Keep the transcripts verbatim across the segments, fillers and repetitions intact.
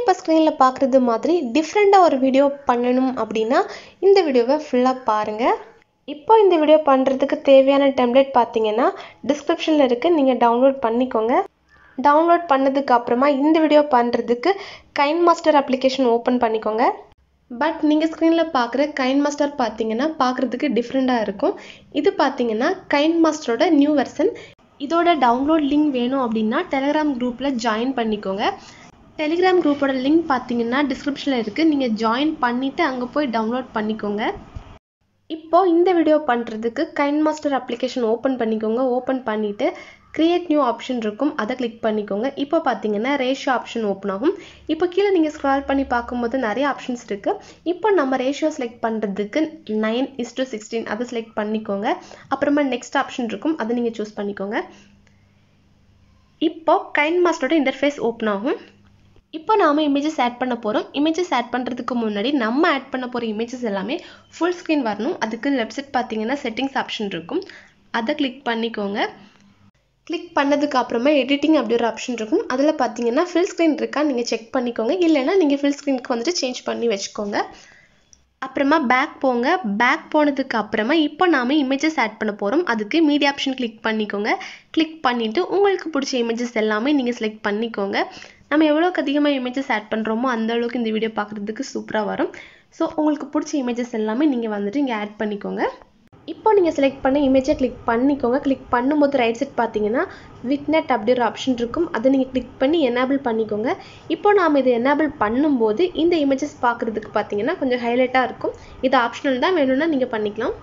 இப்போ ஸ்க்ரீனில் பார்க்குறது மாதிரி டிஃப்ரெண்ட்டாக ஒரு வீடியோ பண்ணணும் அப்படின்னா இந்த வீடியோவை ஃபுல்லாக பாருங்கள். இப்போ இந்த வீடியோ பண்ணுறதுக்கு தேவையான டெம்ப்ளேட் பார்த்தீங்கன்னா டிஸ்கிரிப்ஷனில் இருக்குது, நீங்கள் டவுன்லோட் பண்ணிக்கோங்க. டவுன்லோட் பண்ணதுக்கு அப்புறமா இந்த வீடியோ பண்ணுறதுக்கு கைன்மாஸ்டர் அப்ளிகேஷன் ஓப்பன் பண்ணிக்கோங்க. பட் நீங்கள் ஸ்க்ரீனில் பார்க்குற கைன்மாஸ்டர் பார்த்தீங்கன்னா பார்க்குறதுக்கு டிஃப்ரெண்ட்டாக இருக்கும். இது பார்த்தீங்கன்னா கைன்மாஸ்டரோட நியூ வெர்ஷன். இதோட டவுன்லோட் லிங்க் வேணும் அப்படின்னா டெலிகிராம் குரூப்பில் ஜாயின் பண்ணிக்கோங்க. டெலிகிராம் குரூப்போட லிங்க் பார்த்தீங்கன்னா டிஸ்கிரிப்ஷனில் இருக்குது, நீங்கள் ஜாயின் பண்ணிவிட்டு அங்கே போய் டவுன்லோட் பண்ணிக்கோங்க. இப்போது இந்த வீடியோ பண்ணுறதுக்கு கைன்மாஸ்டர் அப்ளிகேஷன் ஓப்பன் பண்ணிக்கோங்க. ஓப்பன் பண்ணிவிட்டு க்ரியேட் நியூ ஆப்ஷன் இருக்கும், அதை கிளிக் பண்ணிக்கோங்க. இப்போ பார்த்தீங்கன்னா ரேஷியோ ஆப்ஷன் ஓப்பன் ஆகும். இப்போ கீழே நீங்கள் ஸ்க்ரால் பண்ணி பார்க்கும்போது நிறைய ஆப்ஷன்ஸ் இருக்குது. இப்போ நம்ம ரேஷியோ செலக்ட் பண்ணுறதுக்கு நைன் இஸ் டு சிக்ஸ்டீன் அதை செலக்ட் பண்ணிக்கோங்க. அப்புறமா நெக்ஸ்ட் ஆப்ஷன் இருக்கும், அதை நீங்கள் சூஸ் பண்ணிக்கோங்க. இப்போது கைன்மாஸ்டரோட இன்டர்ஃபேஸ் ஓப்பன் ஆகும். இப்போ நாம் இமேஜஸ் ஆட் பண்ண போகிறோம். இமேஜஸ் ஆட் பண்ணுறதுக்கு முன்னாடி நம்ம ஆட் பண்ண போகிற இமேஜஸ் எல்லாமே ஃபுல் ஸ்க்ரீன் வரணும். அதுக்கு லெஃப்ட் சைட் பார்த்தீங்கன்னா செட்டிங்ஸ் ஆப்ஷன் இருக்கும், அதை கிளிக் பண்ணிக்கோங்க. கிளிக் பண்ணதுக்கு அப்புறமா எடிட்டிங் அப்படி ஒரு ஆப்ஷன் இருக்கும், அதில் பார்த்தீங்கன்னா ஃபுல் ஸ்க்ரீன் இருக்கா நீங்கள் செக் பண்ணிக்கோங்க. இல்லைன்னா நீங்கள் ஃபுல் ஸ்க்ரீனுக்கு வந்துட்டு சேஞ்ச் பண்ணி வச்சுக்கோங்க. அப்புறமா பேக் போங்க. பேக் போனதுக்கு அப்புறமா இப்போ நாம் இமேஜஸ் ஆட் பண்ண போகிறோம். அதுக்கு மீடியா ஆப்ஷன் கிளிக் பண்ணிக்கோங்க. கிளிக் பண்ணிவிட்டு உங்களுக்கு பிடிச்ச இமேஜஸ் எல்லாமே நீங்கள் செலக்ட் பண்ணிக்கோங்க. நம்ம எவ்வளோக்கு அதிகமாக இமேஜஸ் ஆட் பண்ணுறோமோ அந்த அளவுக்கு இந்த வீடியோ பார்க்குறதுக்கு சூப்பராக வரும். ஸோ உங்களுக்கு பிடிச்ச இமேஜஸ் எல்லாமே நீங்கள் வந்துட்டு இங்கே ஆட் பண்ணிக்கோங்க. இப்போ நீங்கள் செலக்ட் பண்ண இமேஜை கிளிக் பண்ணிக்கோங்க. கிளிக் பண்ணும்போது ரைட் சைட் பார்த்தீங்கன்னா விக்னெட் அப்படி ஒரு ஆப்ஷன் இருக்கும், அதை நீங்கள் கிளிக் பண்ணி எனேபிள் பண்ணிக்கோங்க. இப்போ நாம் இதை எனேபிள் பண்ணும்போது இந்த இமேஜஸ் பார்க்குறதுக்கு பார்த்தீங்கன்னா கொஞ்சம் ஹைலைட்டாக இருக்கும். இது ஆப்ஷனல் தான், வேணும்னா நீங்கள் பண்ணிக்கலாம்.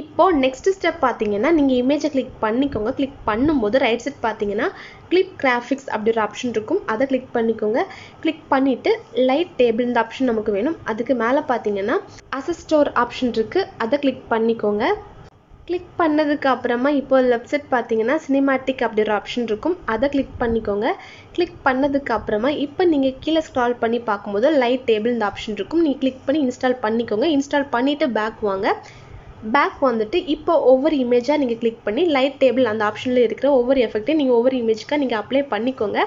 இப்போது நெக்ஸ்ட் ஸ்டெப் பார்த்தீங்கன்னா நீங்கள் இமேஜை கிளிக் பண்ணிக்கோங்க. கிளிக் பண்ணும்போது ரைட் சைட் பார்த்தீங்கன்னா கிளிப் கிராஃபிக்ஸ் அப்படி ஒரு ஆப்ஷன் இருக்கும், அதை கிளிக் பண்ணிக்கோங்க. கிளிக் பண்ணிவிட்டு லைட் டேபிள் இந்த ஆப்ஷன் நமக்கு வேணும். அதுக்கு மேலே பார்த்தீங்கன்னா அசஸ்டோர் ஆப்ஷன் இருக்குது, அதை கிளிக் பண்ணிக்கோங்க. கிளிக் பண்ணதுக்கு அப்புறமா இப்போ லெஃப்ட் சைட் பார்த்தீங்கன்னா சினிமேட்டிக் அப்படி ஒரு ஆப்ஷன் இருக்கும், அதை கிளிக் பண்ணிக்கோங்க. கிளிக் பண்ணதுக்கு அப்புறமா இப்போ நீங்கள் கீழே ஸ்க்ரால் பண்ணி பார்க்கும்போது லைட் டேபிள் இந்த ஆப்ஷன் இருக்கும், நீங்கள் கிளிக் பண்ணி இன்ஸ்டால் பண்ணிக்கோங்க. இன்ஸ்டால் பண்ணிவிட்டு பேக் வாங்க. பேக் வந்துட்டு இப்போ ஒவ்வொரு இமேஜாக நீங்கள் கிளிக் பண்ணி லைட் டேபிள் அந்த ஆப்ஷனில் இருக்கிற ஒவ்வொரு எஃபெக்ட்டையும் நீங்கள் ஒவ்வொரு இமேஜ்க்காக நீங்கள் அப்ளை பண்ணிக்கோங்க.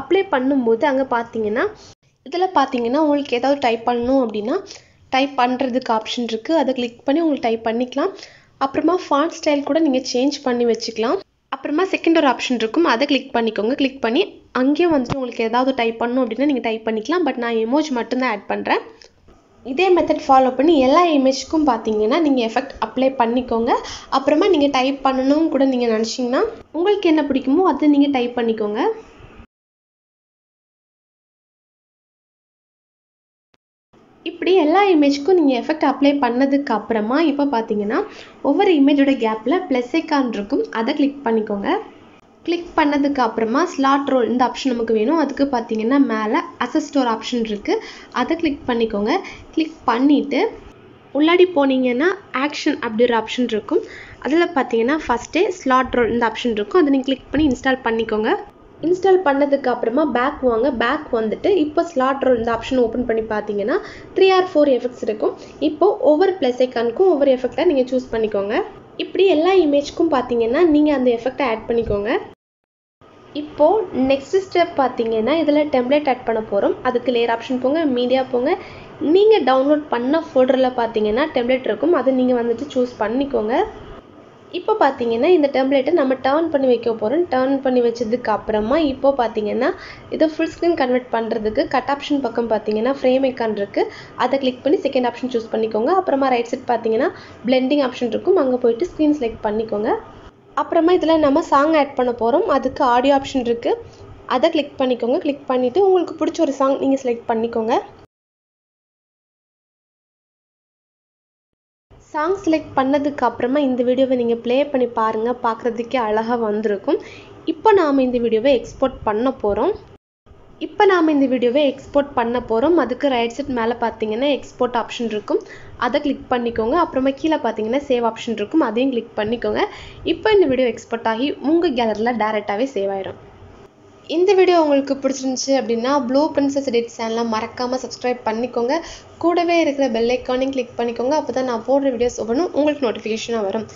அப்ளை பண்ணும்போது அங்கே பார்த்தீங்கன்னா இதில் பார்த்தீங்கன்னா உங்களுக்கு ஏதாவது டைப் பண்ணணும் அப்படின்னா டைப் பண்ணுறதுக்கு ஆப்ஷன் இருக்குது, அதை கிளிக் பண்ணி உங்களுக்கு டைப் பண்ணிக்கலாம். அப்புறமா ஃபாண்ட் ஸ்டைல் கூட நீங்கள் சேஞ்ச் பண்ணி வச்சுக்கலாம். அப்புறமா செகண்ட் ஒரு ஆப்ஷன் இருக்கும், அதை கிளிக் பண்ணிக்கோங்க. கிளிக் பண்ணி அங்கேயும் வந்துட்டு உங்களுக்கு ஏதாவது டைப் பண்ணணும் அப்படின்னா நீங்கள் டைப் பண்ணிக்கலாம். பட் நான் எமோஜ் மட்டும்தான் ஆட் பண்ணுறேன். இதே மெத்தட் ஃபாலோ பண்ணி எல்லா இமேஜுக்கும் பார்த்தீங்கன்னா நீங்கள் எஃபெக்ட் அப்ளை பண்ணிக்கோங்க. அப்புறமா நீங்கள் டைப் பண்ணணும் கூட நீங்கள் நினச்சிங்கன்னா உங்களுக்கு என்ன பிடிக்குமோ அதை நீங்கள் டைப் பண்ணிக்கோங்க. இப்படி எல்லா இமேஜுக்கும் நீங்கள் எஃபெக்ட் அப்ளை பண்ணதுக்கு அப்புறமா இப்போ பார்த்தீங்கன்னா ஒவ்வொரு இமேஜோட கேப்பில் ப்ளஸ் ஐக்கான் இருக்கும், அதை கிளிக் பண்ணிக்கோங்க. கிளிக் பண்ணதுக்கு அப்புறமா ஸ்லாட் ரோல் இந்த ஆப்ஷன் நமக்கு வேணும். அதுக்கு பார்த்தீங்கன்னா மேலே அசஸ்டோர் ஆப்ஷன் இருக்குது, அதை கிளிக் பண்ணிக்கோங்க. கிளிக் பண்ணிவிட்டு உள்ளாடி போனீங்கன்னா ஆக்ஷன் அப்படி ஒரு ஆப்ஷன் இருக்கும், அதில் பார்த்தீங்கன்னா ஃபஸ்ட்டே ஸ்லாட் ரோல் இந்த ஆப்ஷன் இருக்கும், அதை நீங்கள் கிளிக் பண்ணி இன்ஸ்டால் பண்ணிக்கோங்க. இன்ஸ்டால் பண்ணதுக்கு அப்புறமா பேக் வாங்க. பேக் வந்துட்டு இப்போ ஸ்லாட் ரோல் இந்த ஆப்ஷன் ஓப்பன் பண்ணி பார்த்தீங்கன்னா த்ரீ ஆர் ஃபோர் எஃபெக்ட்ஸ் இருக்கும். இப்போது ஒவ்வொரு ப்ளஸ் ஐக்கானுக்கும் ஒவ்வொரு எஃபெக்டாக நீங்கள் சூஸ் பண்ணிக்கோங்க. இப்படி எல்லா இமேஜ்க்கும் பார்த்தீங்கன்னா நீங்கள் அந்த எஃபெக்டை ஆட் பண்ணிக்கோங்க. இப்போது நெக்ஸ்ட் ஸ்டெப் பார்த்தீங்கன்னா இதில் டெம்ப்ளேட் ஆட் பண்ண போகிறோம். அதுக்கு லேயர் ஆப்ஷன் போங்க, மீடியா போங்க. நீங்கள் டவுன்லோட் பண்ண ஃபோல்டரில் பார்த்தீங்கன்னா டெம்ப்ளேட் இருக்கும், அதை நீங்கள் வந்துட்டு சூஸ் பண்ணிக்கோங்க. இப்போ பார்த்தீங்கன்னா இந்த டெம்ப்ளேட்டை நம்ம டர்ன் பண்ணி வைக்க போகிறோம். டர்ன் பண்ணி வச்சதுக்கு அப்புறமா இப்போ பார்த்தீங்கன்னா இதை ஃபுல் ஸ்க்ரீன் கன்வெர்ட் பண்ணுறதுக்கு கட் ஆப்ஷன் பக்கம் பார்த்தீங்கன்னா ஃப்ரேம் ஐக்கான் இருக்குது, அதை கிளிக் பண்ணி செகண்ட் ஆப்ஷன் சூஸ் பண்ணிக்கோங்க. அப்புறமா ரைட் சைட் பார்த்தீங்கன்னா பிளெண்டிங் ஆப்ஷன் இருக்கும், அங்கே போயிட்டு ஸ்க்ரீன் செலக்ட் பண்ணிக்கோங்க. அப்புறமா இதில் நம்ம சாங் ஆட் பண்ண போகிறோம். அதுக்கு ஆடியோ ஆப்ஷன் இருக்குது, அதை கிளிக் பண்ணிக்கோங்க. கிளிக் பண்ணிவிட்டு உங்களுக்கு பிடிச்ச ஒரு சாங் நீங்கள் செலக்ட் பண்ணிக்கோங்க. சாங் செலக்ட் பண்ணதுக்கு அப்புறமா இந்த வீடியோவை நீங்கள் ப்ளே பண்ணி பாருங்கள், பார்க்குறதுக்கே அழகாக வந்திருக்கும். இப்போ நாம் இந்த வீடியோவை எக்ஸ்போர்ட் பண்ண போகிறோம். இப்போ நாம் இந்த வீடியோவை எக்ஸ்போர்ட் பண்ண போகிறோம். அதுக்கு ரைட் சைட் மேலே பார்த்தீங்கன்னா எக்ஸ்போர்ட் ஆப்ஷன் இருக்கும், அதை கிளிக் பண்ணிக்கோங்க. அப்புறமா கீழே பார்த்தீங்கன்னா சேவ் ஆப்ஷன் இருக்கும், அதையும் கிளிக் பண்ணிக்கோங்க. இப்போ இந்த வீடியோ எக்ஸ்போர்ட் ஆகி உங்கள் கேலரியில் டேரெக்டாகவே சேவ் ஆயிடும். இந்த வீடியோ உங்களுக்கு பிடிச்சிருந்துச்சு அப்படின்னா ப்ளூ பிரின்சஸ் எடிட் சேனலை மறக்காமல் சப்ஸ்கிரைப் பண்ணிக்கோங்க. கூடவே இருக்கிற பெல் ஐக்கானையும் கிளிக் பண்ணிக்கோங்க. அப்போ தான் நான் போடுற வீடியோஸ் ஒவ்வொன்றும் உங்களுக்கு நோட்டிஃபிகேஷனாக வரும்.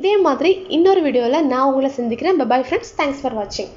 இதே மாதிரி இன்னொரு வீடியோவில் நான் உங்களை சந்திக்கிறேன். பை ஃப்ரெண்ட்ஸ், தேங்க்ஸ் ஃபார் வாட்சிங்.